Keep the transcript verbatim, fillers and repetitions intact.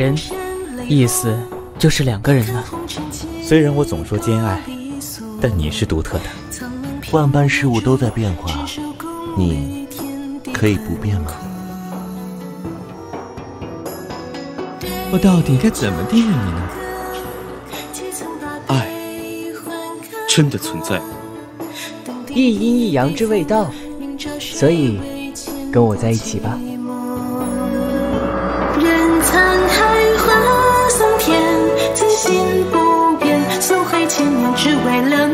人，意思就是两个人了。虽然我总说兼爱，但你是独特的。万般事物都在变化，你可以不变吗？我到底该怎么定义你呢？爱真的存在，一阴一阳之谓道，所以跟我在一起吧。 只为了。